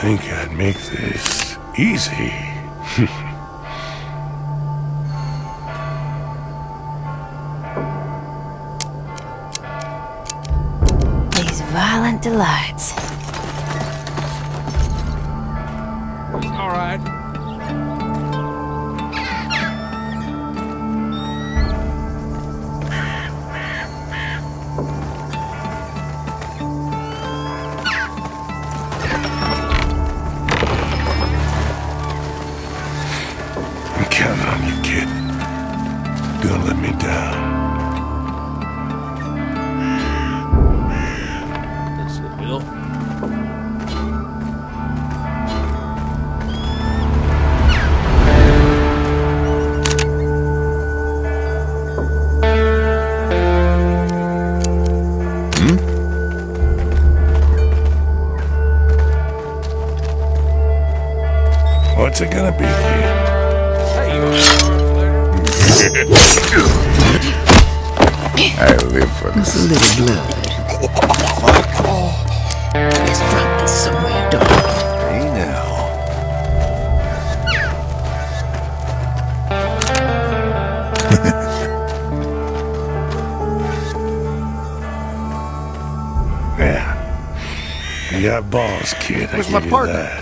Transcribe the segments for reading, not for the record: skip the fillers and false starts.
think I'd make this easy. These violent delights. All right. What's it gonna be, kid? I live for this. A little blood. Fuck. Oh. Let's drop this somewhere, dog. Hey now. Yeah. You got balls, kid. Where's my partner? That.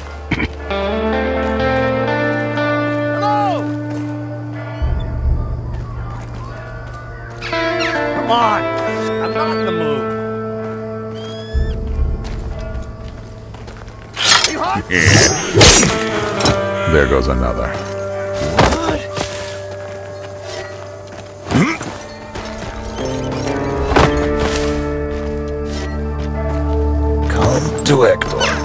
Come on! I'm not in the mood. There goes another. What? Hmm? Come to Hector.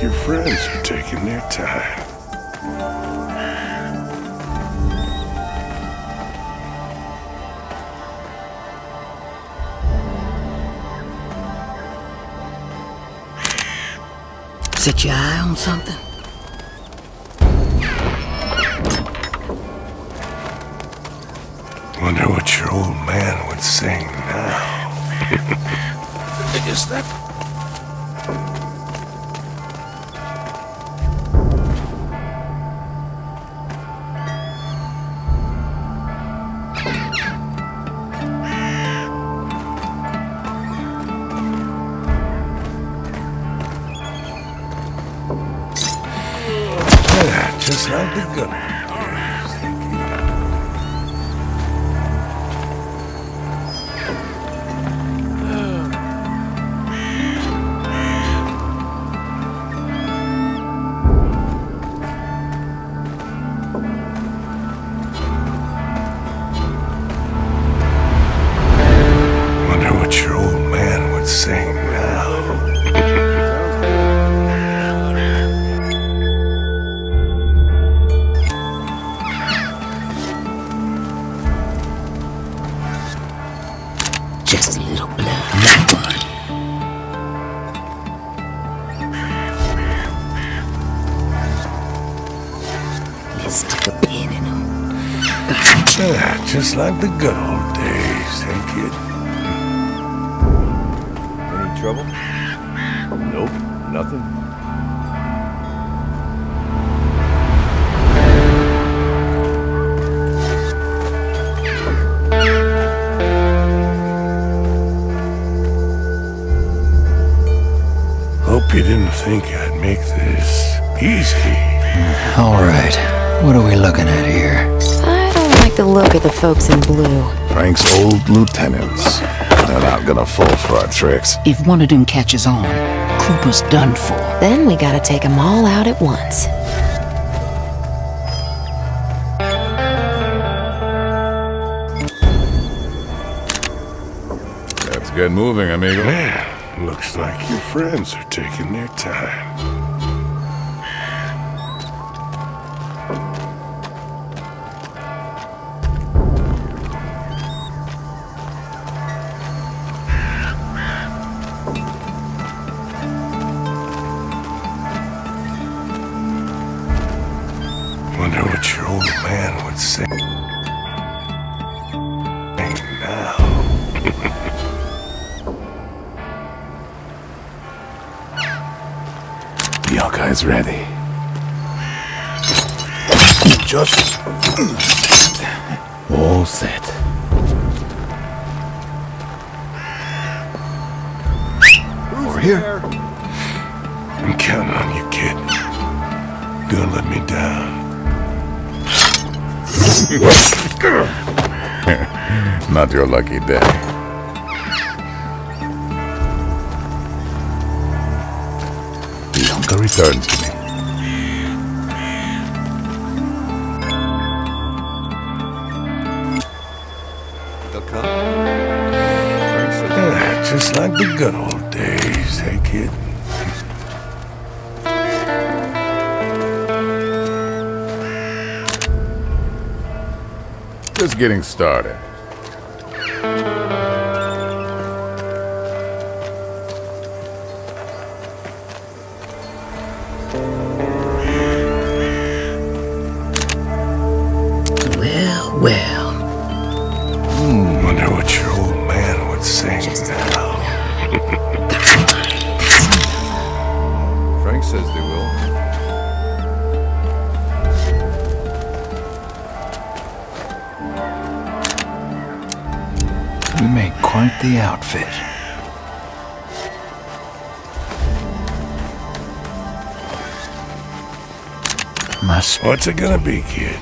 Your friends are taking their time. Set your eye on something? Wonder what your old man would sing now. I guess that... Just like the good one. Wonder what your old man would sing now. Just a little blood. Not one. Let's stick a pin in them. Yeah, just like the good old days, eh, kid? Any trouble? Nope, nothing. You didn't think I'd make this easy. All right, what are we looking at here? I don't like the look of the folks in blue. Frank's old lieutenants. They're not gonna fall for our tricks. If one of them catches on, Krupa's done for. Then we gotta take them all out at once. Let's get moving, amigo. Yeah. Looks like your friends are taking their time. wonder what your old man would say now. The Hawkeye is ready. Just all set. Over here. I'm counting on you, kid. Don't let me down. Not your lucky day. The uncle returns to me. Just like the good old days, hey kid. Just getting started. Well, well. Wonder what your old man would say now. Frank says they will. We make quite the outfit. What's it gonna be, kid?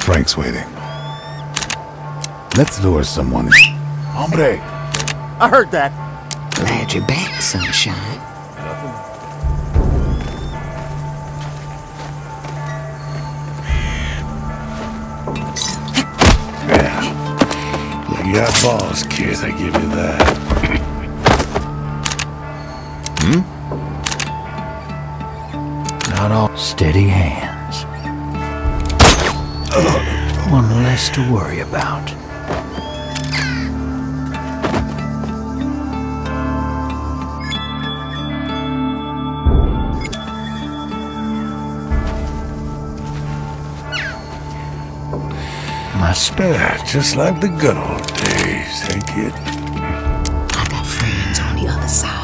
Frank's waiting. Let's lure someone. Hombre! I heard that! Glad you're back, sunshine. You got balls, kid, I give you that. Not all steady hands. One less to worry about. My spare, just like the good old days, hey kid. I got friends on the other side.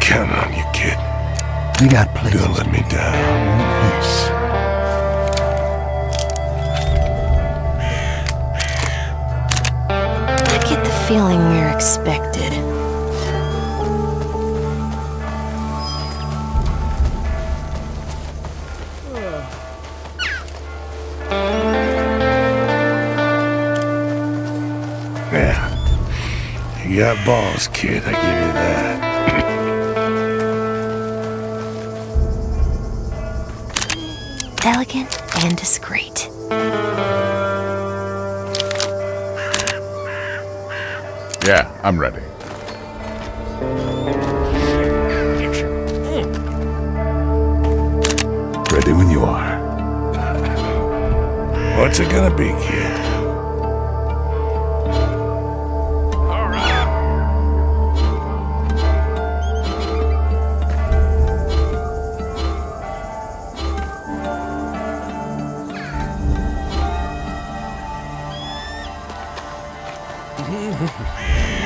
Count on you, kid. We got places. Don't let me down. Yes. I get the feeling we're expected. Yeah. You got balls, kid. I give you that. Elegant and discreet. Yeah, I'm ready. Ready when you are. What's it gonna be, kid?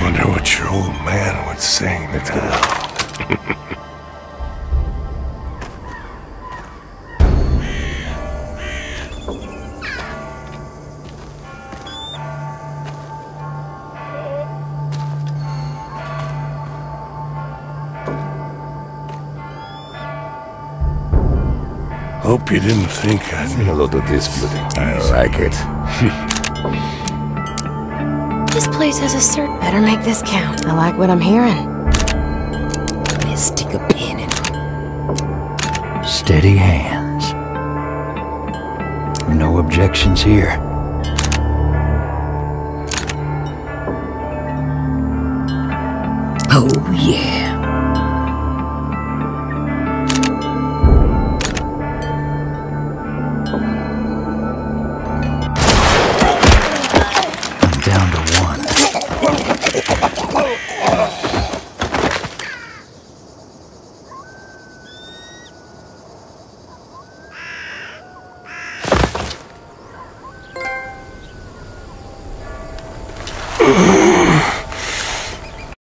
Wonder what your old man would say now. Hope you didn't think I'd be a lot of this, but I like it. This place has a certain... Better make this count. I like what I'm hearing. Let's stick a pin in them. Steady hands. No objections here. Oh, yeah.